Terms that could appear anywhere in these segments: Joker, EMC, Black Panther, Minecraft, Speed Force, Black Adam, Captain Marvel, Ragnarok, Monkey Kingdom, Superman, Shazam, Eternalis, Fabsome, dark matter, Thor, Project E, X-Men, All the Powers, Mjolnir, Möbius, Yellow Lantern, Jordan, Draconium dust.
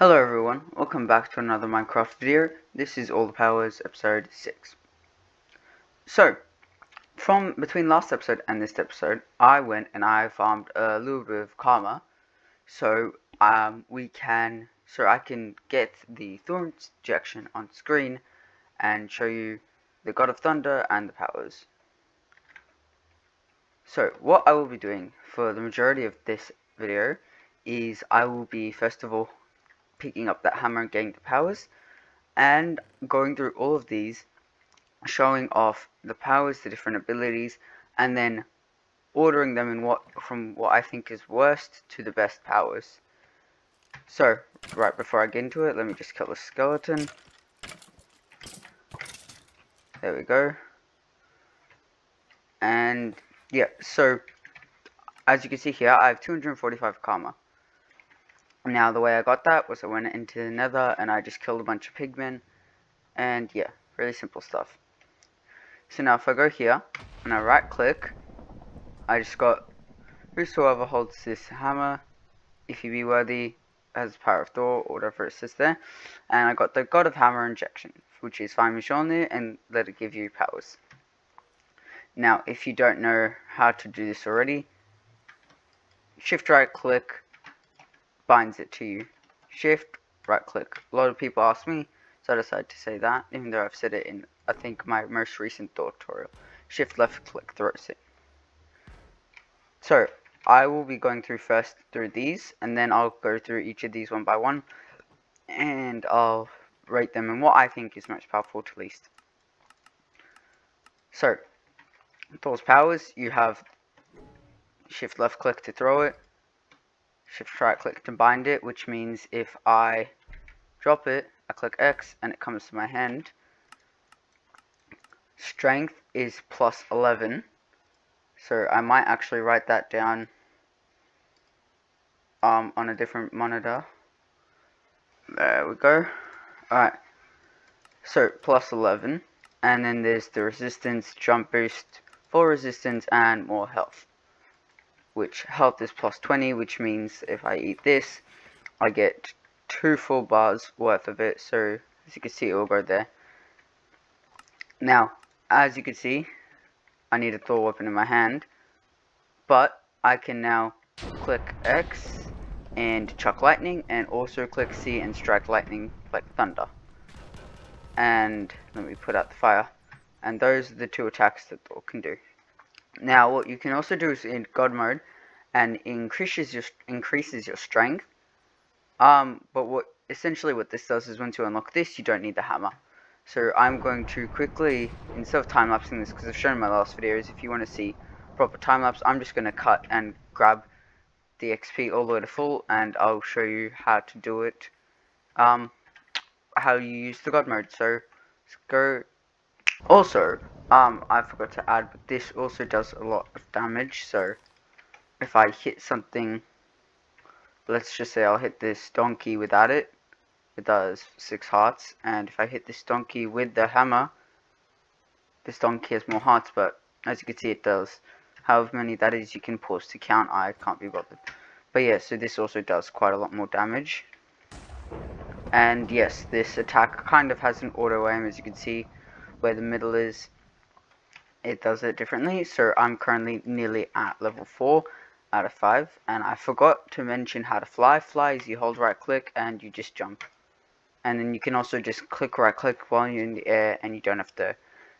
Hello everyone, welcome back to another Minecraft video. This is All the Powers episode 6. So, from between last episode and this episode, I went and I farmed a little bit of karma, so I can get the Thor injection on screen and show you the God of Thunder and the powers. So, what I will be doing for the majority of this video is I will be first of all picking up that hammer and getting the powers, and going through all of these, showing off the powers, the different abilities, and then ordering them in from what I think is worst to the best powers. So right before I get into it, let me just kill the skeleton. There we go. And yeah, so as you can see here, I have 245 karma. Now the way I got that was I went into the nether and I just killed a bunch of pigmen, and yeah, really simple stuff. So now if I go here and I right click, I just got whosoever holds this hammer, if he be worthy, has the power of Thor, or whatever it says there, and I got the God of Hammer injection, which is find Mjolnir and let it give you powers. Now if you don't know how to do this already, shift right click binds it to you. Shift right click. A lot of people ask me, so I decided to say that, even though I've said it in I think my most recent Thor tutorial. Shift left click throws it. So I will be going through first through these, and then I'll go through each of these one by one, and I'll rate them in what I think is most powerful to least. So Thor's powers, you have shift left click to throw it, shift right click to bind it, which means if I drop it, I click X and it comes to my hand. Strength is plus 11, so I might actually write that down on a different monitor. There we go. Alright, so plus 11, and then there's the resistance, jump boost, full resistance, and more health, which health is plus 20, which means if I eat this, I get 2 full bars worth of it. So as you can see, it will go there. Now as you can see, I need a Thor weapon in my hand, but I can now click X and chuck lightning, and also click C and strike lightning like thunder. And let me put out the fire, and those are the two attacks that Thor can do. Now what you can also do is in God mode, and increases your strength. But essentially what this does is once you unlock this, you don't need the hammer. So I'm going to quickly, instead of time lapsing this, because I've shown in my last videos, if you want to see proper time lapse, I'm just going to cut and grab the XP all the way to full, and I'll show you how to do it. How you use the God mode. So let's go. Also, I forgot to add, but this also does a lot of damage. So if I hit something, let's just say I'll hit this donkey without it, it does 6 hearts, and if I hit this donkey with the hammer, this donkey has more hearts, but as you can see it does. However many that is, you can pause to count, I can't be bothered. But yeah, so this also does quite a lot more damage. And yes, this attack kind of has an auto aim, as you can see where the middle is. It does it differently. So I'm currently nearly at level 4 out of 5, and I forgot to mention how to fly. Fly is you hold right click and you just jump, and then you can also just click right click while you're in the air, and you don't have to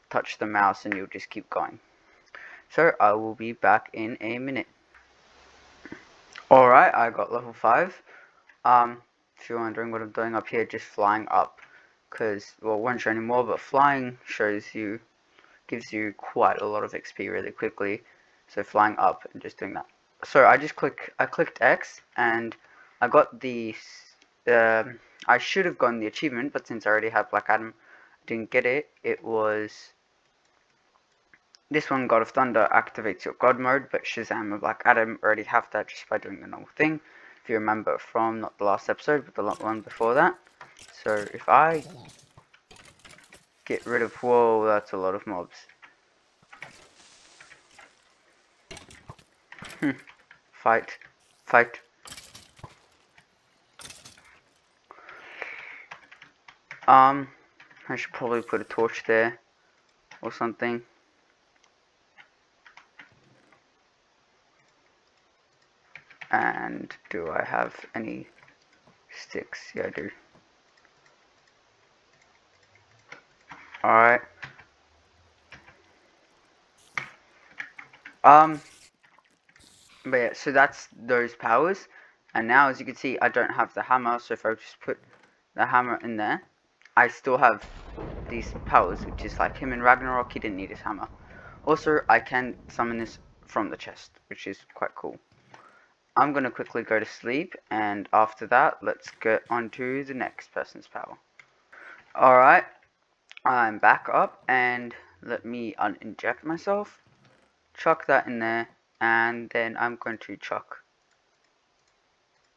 touch the mouse and you'll just keep going. So I will be back in a minute. Alright, I got level 5. If you're wondering what I'm doing up here, just flying up, because well, it won't show anymore, but flying shows you, gives you quite a lot of XP really quickly. So flying up and just doing that. So I clicked X and I got the I should have gotten the achievement, but since I already had Black Adam, I didn't get it. It was this one, God of Thunder activates your God mode, but Shazam and Black Adam already have that just by doing the normal thing, if you remember from not the last episode but the one before that. So if I get rid of, whoa, that's a lot of mobs. Fight. I should probably put a torch there or something. And do I have any sticks? Yeah, I do. Alright. But yeah, so that's those powers. And now, as you can see, I don't have the hammer, so if I just put the hammer in there, I still have these powers, which is like him in Ragnarok, he didn't need his hammer. Also, I can summon this from the chest, which is quite cool. I'm going to quickly go to sleep, and after that, let's get on to the next person's power. Alright, I'm back up, and let me uninject myself. Chuck that in there, and then I'm going to chuck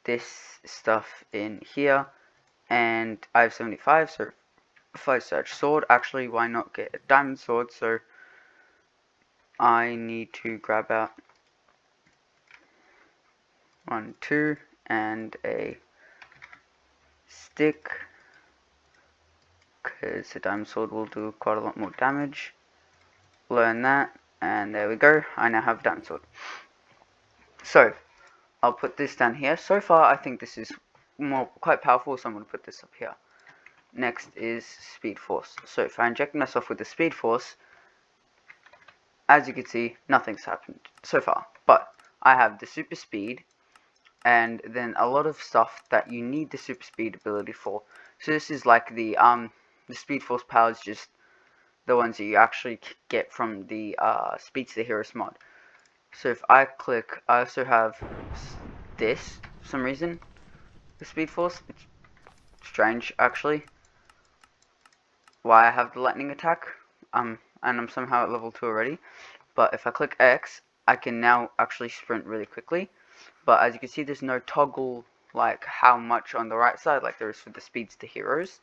this stuff in here, and I have 75, so if I search sword, actually why not get a diamond sword, so I need to grab out 1, 2 and a stick, because a diamond sword will do quite a lot more damage. Learn that, and there we go, I now have diamond sword. So I'll put this down here. So far, I think this is quite powerful, so I'm going to put this up here. Next is Speed Force. So if I inject myself with the Speed Force, as you can see, nothing's happened so far. But I have the Super Speed, and then a lot of stuff that you need the Super Speed ability for. So this is like the Speed Force powers, just the ones that you actually get from the Speed to the Heroes mod. So if I click, I also have this, for some reason, the Speed Force. It's strange, actually, why I have the lightning attack, and I'm somehow at level 2 already, but if I click X, I can now actually sprint really quickly, but as you can see, there's no toggle, like, how much on the right side, like there is for the Speeds to Heroes,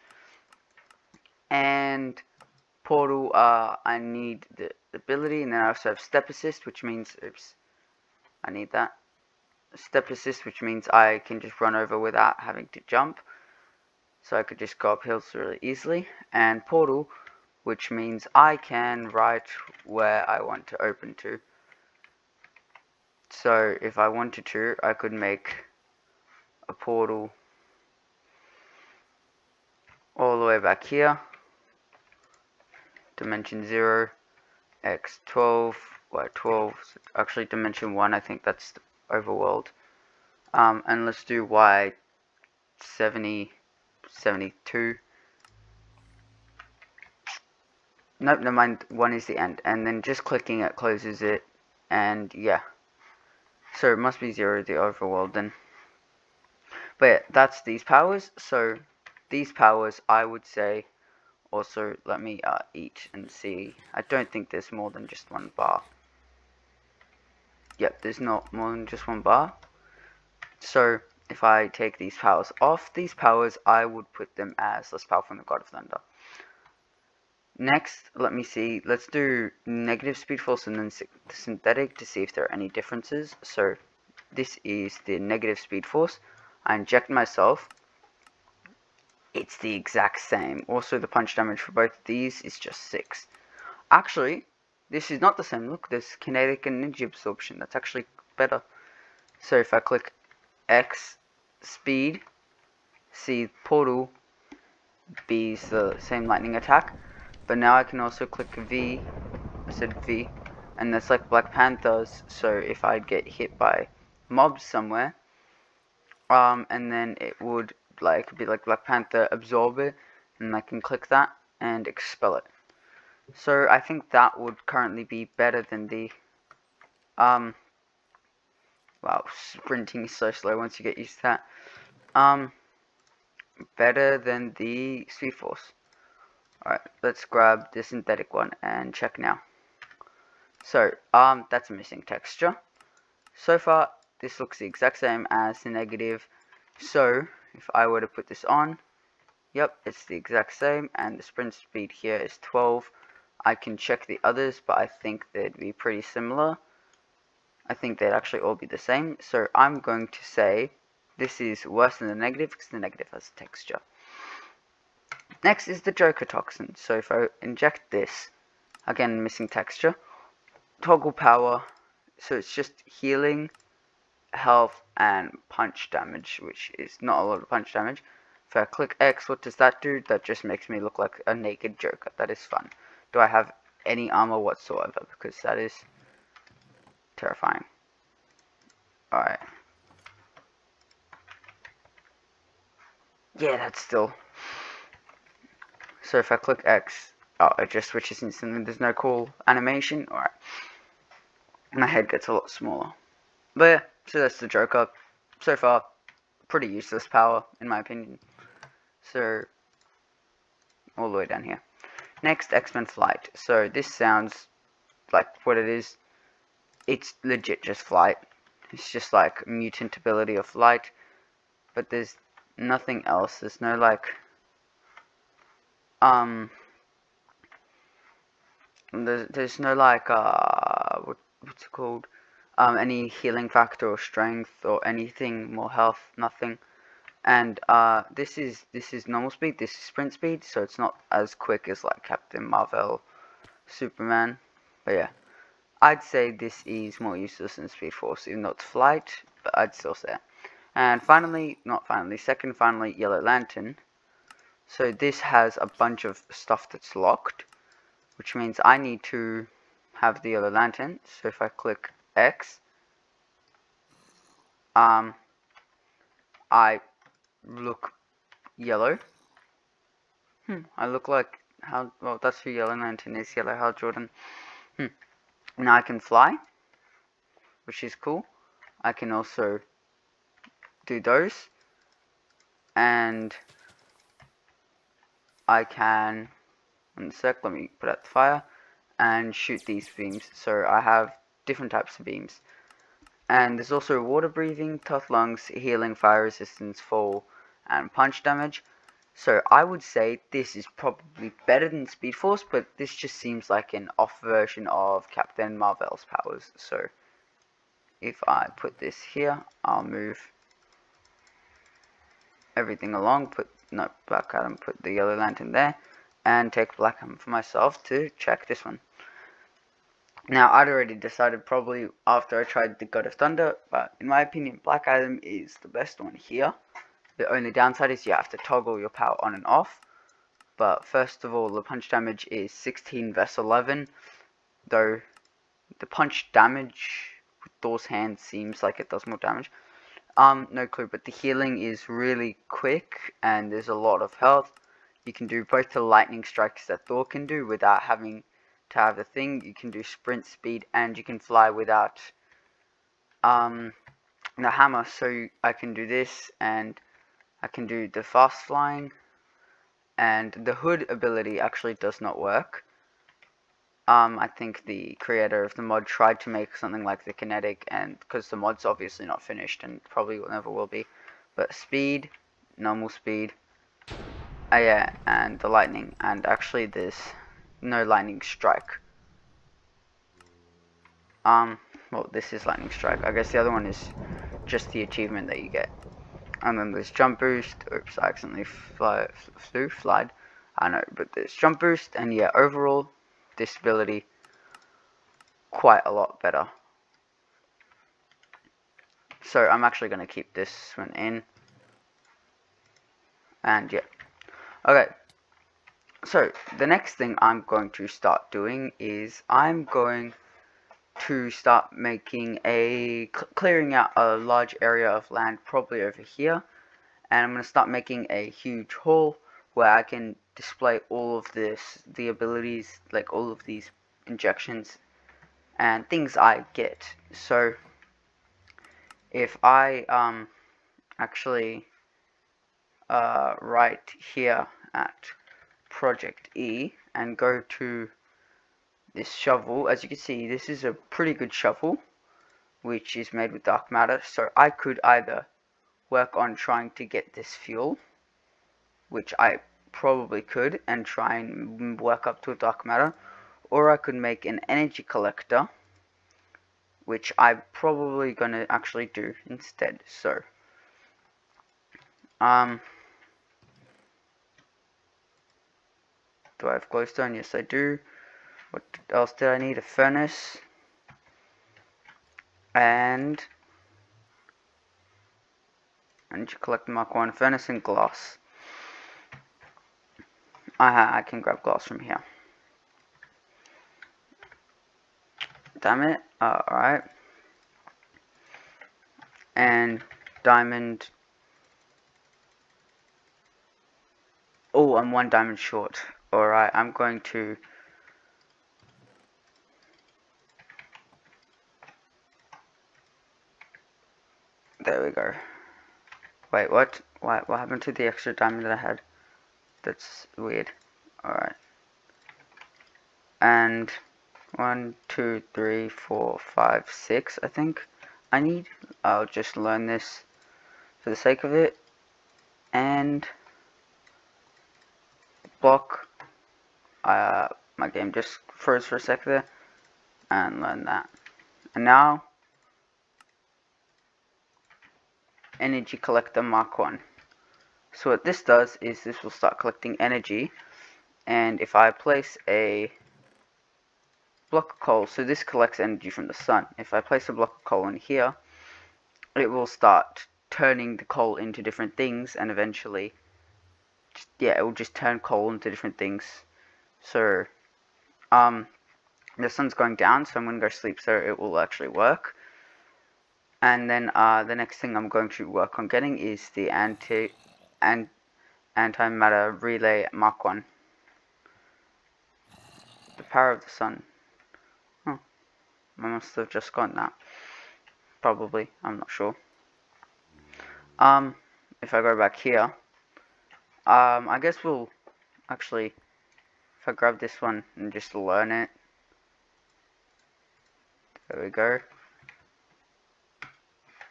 and Portal, I need the ability, and then I also have Step Assist, which means, oops, I need that. Step Assist, which means I can just run over without having to jump, so I could just go up hills really easily, and Portal, which means I can write where I want to open to. So if I wanted to, I could make a portal all the way back here, dimension 0, x12, y12, actually dimension 1, I think that's the overworld, and let's do y70, 72, nope, never mind, 1 is the end, and then just clicking it closes it, and yeah, so it must be 0, the overworld then, but yeah, that's these powers, so these powers I would say. Also, let me eat and see. I don't think there's more than just one bar. Yep, there's not more than just one bar. So, if I take these powers off, these powers, I would put them as less powerful than the God of Thunder. Next, let me see. Let's do negative Speed Force and then synthetic to see if there are any differences. So, this is the negative Speed Force. I inject myself. It's the exact same. Also, the punch damage for both of these is just 6. Actually, this is not the same. Look, there's kinetic and energy absorption. That's actually better. So if I click X, speed, C, portal, B is the same lightning attack. But now I can also click V. I said V. And that's like Black Panther's. So if I get hit by mobs somewhere, and then it would be like Black Panther, absorb it, and I can click that and expel it. So I think that would currently be better than the wow, sprinting is so slow once you get used to that. Better than the Speed Force. Alright, let's grab the synthetic one and check now. So that's a missing texture. So far this looks the exact same as the negative, so if I were to put this on, yep, it's the exact same, and the sprint speed here is 12. I can check the others, but I think they'd be pretty similar. I think they'd actually all be the same, so I'm going to say this is worse than the negative, because the negative has texture. Next is the Joker toxin. So if I inject this, again missing texture, toggle power, so it's just healing, health, and punch damage, which is not a lot of punch damage. If I click X, what does that do? That just makes me look like a naked Joker. That is fun. Do I have any armor whatsoever? Because that is terrifying. Alright. Yeah, that's still. So if I click X, oh, it just switches instantly. There's no cool animation. Alright. My head gets a lot smaller. But yeah, so that's the Joker. So far, pretty useless power, in my opinion. So, all the way down here. Next, X-Men Flight. So this sounds like what it is. It's legit just flight. It's just like mutant ability of flight. But there's nothing else. There's no like... There's no like, what's it called? Any healing factor or strength or anything, more health, nothing. And this is normal speed, this is sprint speed, so it's not as quick as like Captain Marvel, Superman. But yeah, I'd say this is more useless than Speed Force, even though it's flight, but I'd still say it. And finally, not finally, second finally, Yellow Lantern. So this has a bunch of stuff that's locked, which means I need to have the Yellow Lantern. So if I click X, I look yellow. I look like how, well, that's who Yellow Lantern is, yellow, how Jordan. Now I can fly, which is cool. I can also do those, and I can, in a sec, let me put out the fire, and shoot these beams. So I have different types of beams, and there's also water breathing, tough lungs, healing, fire resistance, fall, and punch damage. So I would say this is probably better than Speed Force, but this just seems like an off version of Captain Marvel's powers. So if I put this here, I'll move everything along, Black Adam, put the Yellow Lantern there, and take Black Adam for myself to check this one. Now, I'd already decided probably after I tried the God of Thunder, but in my opinion, Black Adam is the best one here. The only downside is you have to toggle your power on and off. But first of all, the punch damage is 16 versus 11, though the punch damage with Thor's hand seems like it does more damage. No clue, but the healing is really quick, and there's a lot of health. You can do both the lightning strikes that Thor can do without having to have the thing. You can do sprint speed, and you can fly without the hammer. So I can do this, and I can do the fast flying, and the hood ability actually does not work. I think the creator of the mod tried to make something like the kinetic, and because the mod's obviously not finished and probably never will be, but speed, normal speed, yeah, and the lightning, and actually this. No lightning strike. Well, this is lightning strike. I guess the other one is just the achievement that you get. And then there's jump boost. Oops, I accidentally flied. I know, but there's jump boost. And yeah, overall, this ability, quite a lot better. So I'm actually going to keep this one in. And yeah. Okay. So, the next thing I'm going to start doing is I'm going to start making clearing out a large area of land, probably over here. And I'm going to start making a huge hall where I can display all of this, the abilities, like all of these injections and things I get. So, if I actually right here at Project E and go to this shovel, as you can see, this is a pretty good shovel which is made with dark matter. So I could either work on trying to get this fuel, which I probably could, and try and work up to dark matter, or I could make an energy collector, which I'm probably gonna actually do instead. So Do I have glowstone? Yes, I do. What else did I need? A furnace. And I need to collect Mark 1 furnace and glass. I can grab glass from here. Damn it. Alright. And diamond. Oh, I'm one diamond short. Alright, I'm going to there we go. Wait, what? What happened to the extra diamond that I had? That's weird. Alright. And 1, 2, 3, 4, 5, 6, I think I need. I'll just learn this for the sake of it. And block. My game just froze for a sec there. And learn that. And now energy collector Mark 1. So what this does is this will start collecting energy, and if I place a block of coal, so this collects energy from the sun. If I place a block of coal in here, it will start turning the coal into different things, and eventually it will just turn coal into different things. So the sun's going down, so I'm gonna go sleep, so it will actually work. And then the next thing I'm going to work on getting is the antimatter relay Mark 1. The power of the sun. Oh, I must have just gotten that. Probably, I'm not sure. If I go back here, I guess we'll actually, if I grab this one and just learn it. There we go.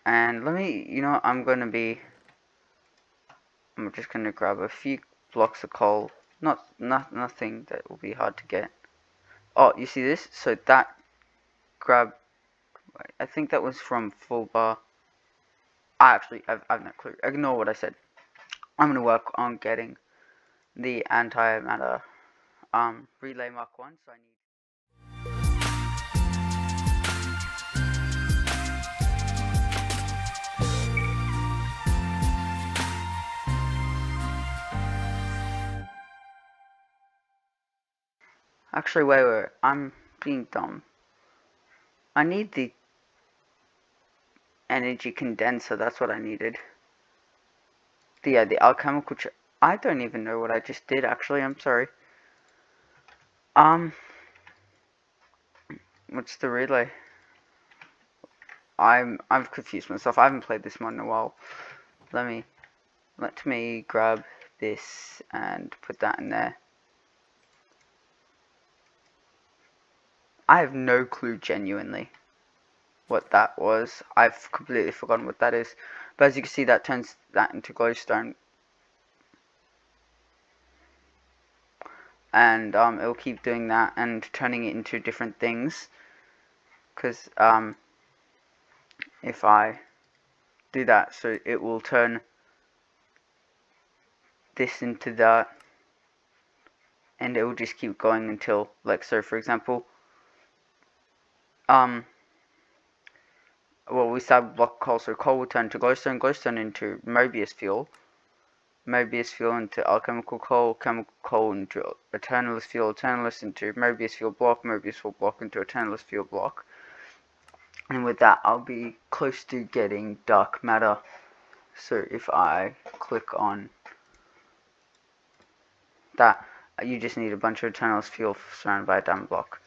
And let me, you know, I'm just going to grab a few blocks of coal. Nothing that will be hard to get. Oh, you see this? So that grab, I think that was from full bar. I've no clue. Ignore what I said. I'm going to work on getting the antimatter relay Mark 1. So I need. Actually, wait, I'm being dumb. I need the energy condenser, that's what I needed. The alchemical, I don't even know what I just did, actually, I'm sorry. What's the relay? I've confused myself, I haven't played this mod in a while. Let me grab this and put that in there. I have no clue, genuinely, what that was. I've completely forgotten what that is. But as you can see, that turns that into glowstone. And it'll keep doing that and turning it into different things. Because if I do that, so it will turn this into that. And it will just keep going until, like, so for example, well, we started block coal, so coal will turn to glowstone, glowstone into Möbius fuel into alchemical coal, chemical coal into Eternalis fuel, Eternalis into Möbius fuel block into Eternalis fuel block. And with that, I'll be close to getting dark matter. So if I click on that, you just need a bunch of Eternalis fuel surrounded by a diamond block.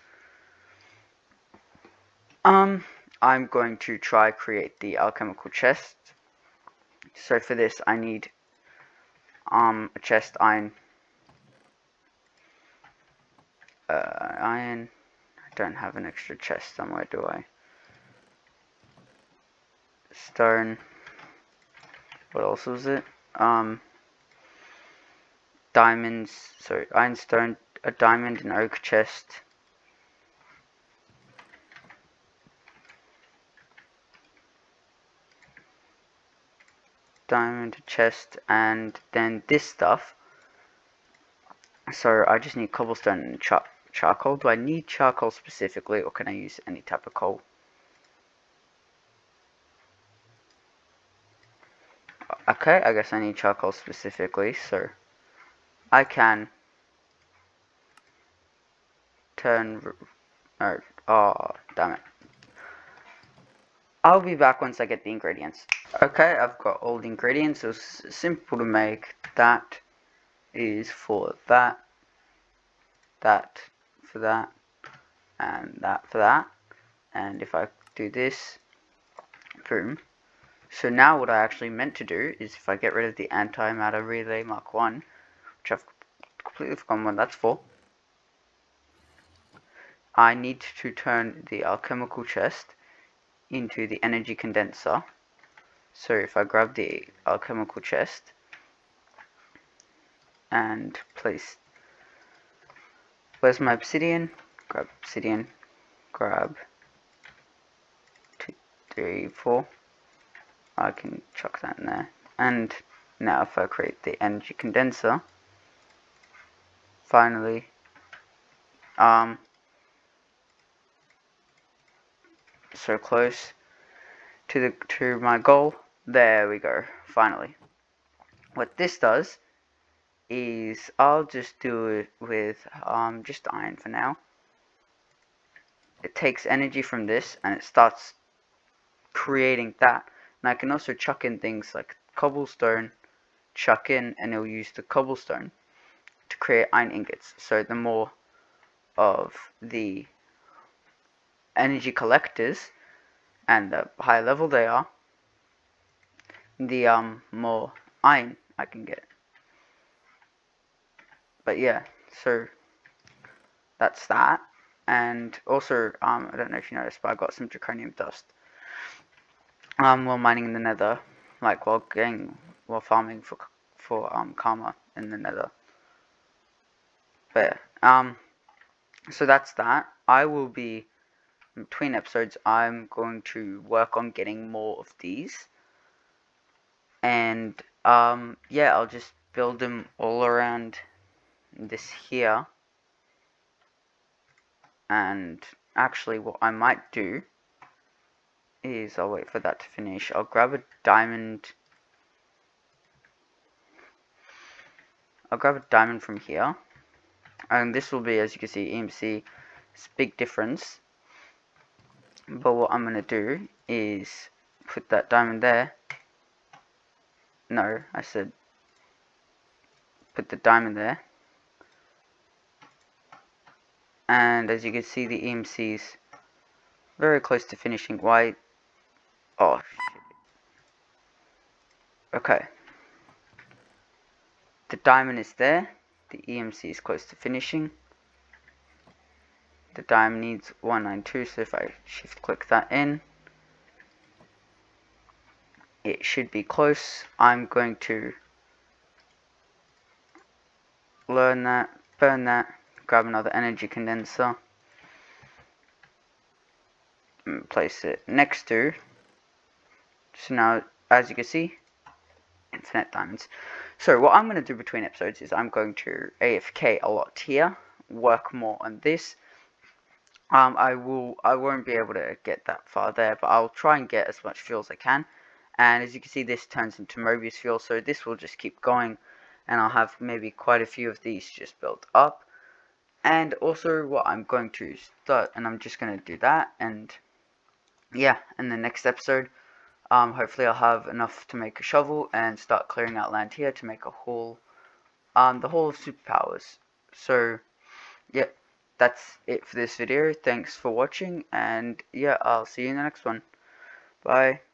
I'm going to try create the alchemical chest. So for this I need a chest iron. I don't have an extra chest somewhere, do I? Stone. What else was it? Diamonds, so iron, stone, a diamond, an oak chest. Diamond chest, and then this stuff. So I just need cobblestone and charcoal. Do I need charcoal specifically, or can I use any type of coal? Okay, I guess I need charcoal specifically, so I can turn... No, oh, damn it. I'll be back once I get the ingredients. Okay, I've got all the ingredients. It was simple to make. That is for that. That for that. And that for that. And if I do this, boom. So now what I actually meant to do is if I get rid of the antimatter relay Mark 1, which I've completely forgotten what that's for, I need to turn the alchemical chest into the energy condenser. So if I grab the alchemical chest and place, where's my obsidian? Grab obsidian, grab 2, 3, 4. I can chuck that in there, and now if I create the energy condenser, finally, so close to my goal. There we go, finally. What this does is I'll just do it with just iron for now. It takes energy from this and it starts creating that. And I can also chuck in things like cobblestone, chuck in, and it'll use the cobblestone to create iron ingots. So the more of the energy collectors and the higher level they are, the more iron I can get. But yeah, so that's that. And also, I don't know if you noticed, but I got some draconium dust. While mining in the nether, like while farming for karma in the nether. But so that's that. I will be, in between episodes, I'm going to work on getting more of these, and yeah, I'll just build them all around this here. And actually, what I might do is I'll wait for that to finish. I'll grab a diamond. I'll grab a diamond from here, and this will be, as you can see, EMC. It's a big difference. But what I'm gonna do is put that diamond there. No, I said put the diamond there, and as you can see, the EMC's very close to finishing. Why? Oh, shit. Okay. The diamond is there. The EMC is close to finishing. The diamond needs 192, so if I shift click that in, it should be close. I'm going to learn that, burn that, grab another energy condenser, and place it next to. So now, as you can see, infinite diamonds. So what I'm going to do between episodes is I'm going to AFK a lot here, work more on this. I won't be able to get that far there, but I'll try and get as much fuel as I can. And as you can see, this turns into Möbius fuel, so this will just keep going, and I'll have maybe quite a few of these just built up. And also, what I'm going to start, and I'm just going to do that, and yeah, in the next episode, hopefully I'll have enough to make a shovel and start clearing out land here to make a hall, the Hall of Superpowers. So, yeah, that's it for this video. Thanks for watching, and yeah, I'll see you in the next one. Bye.